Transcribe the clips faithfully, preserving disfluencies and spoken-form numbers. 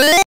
What? What? What? What? What? What? What?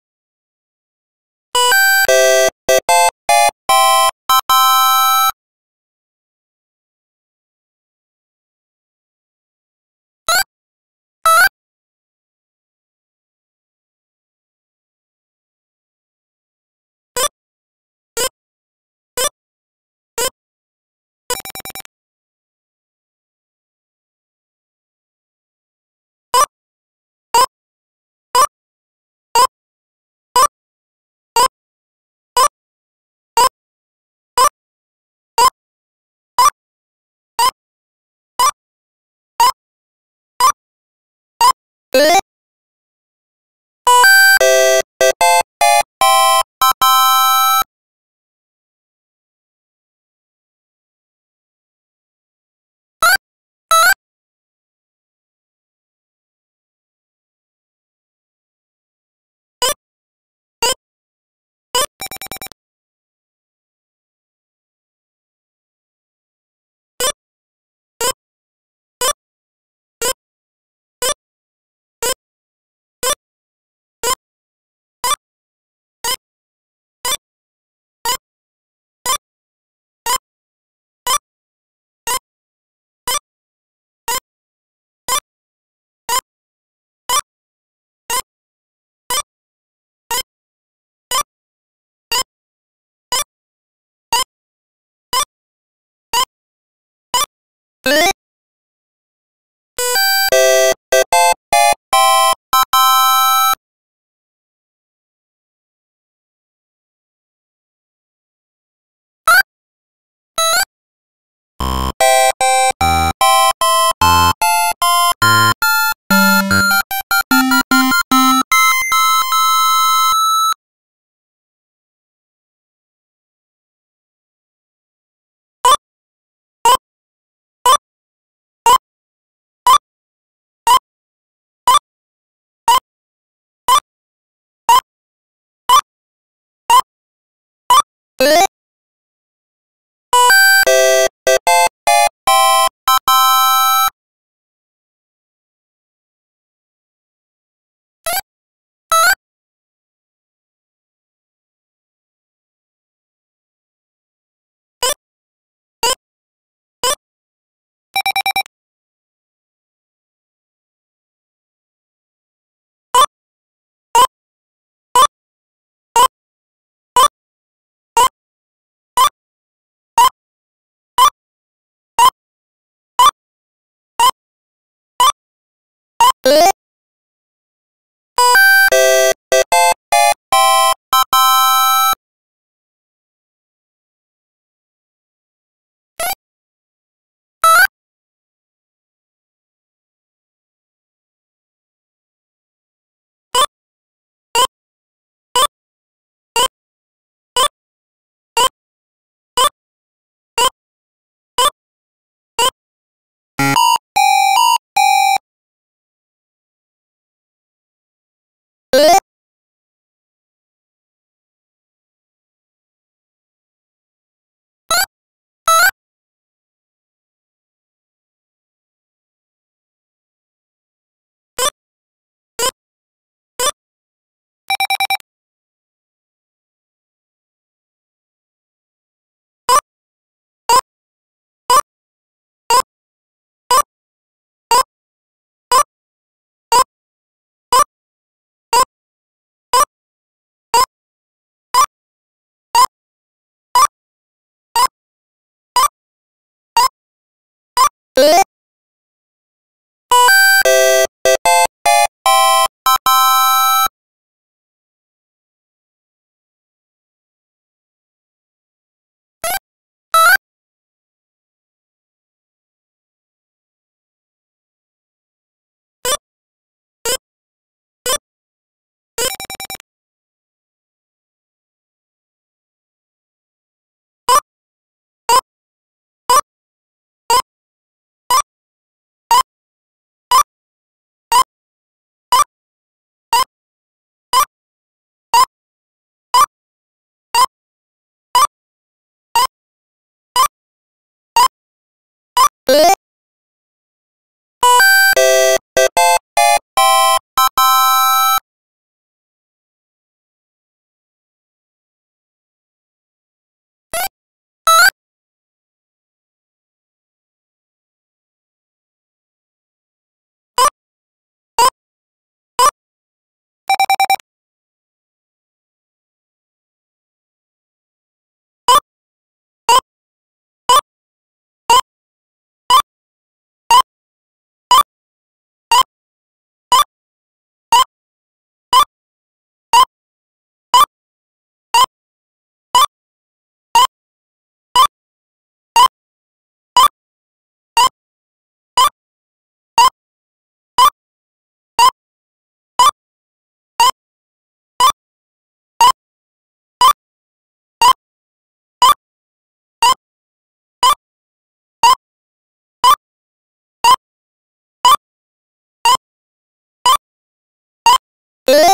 What?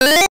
What? What? What? What? What? What?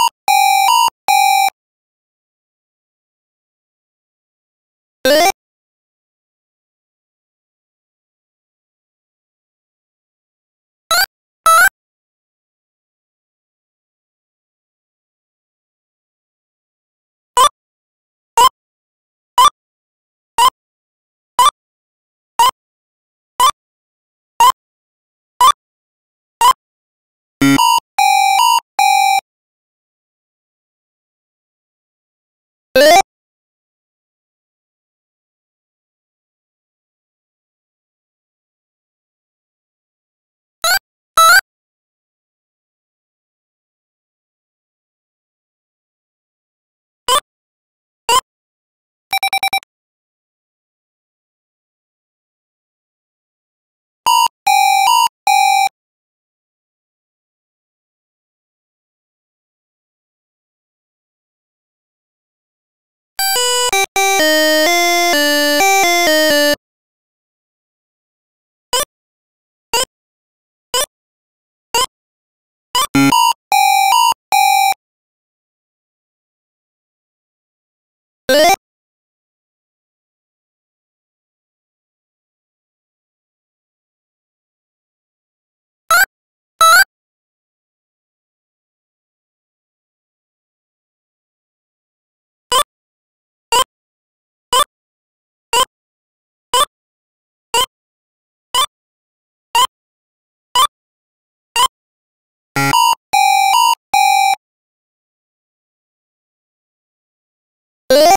What?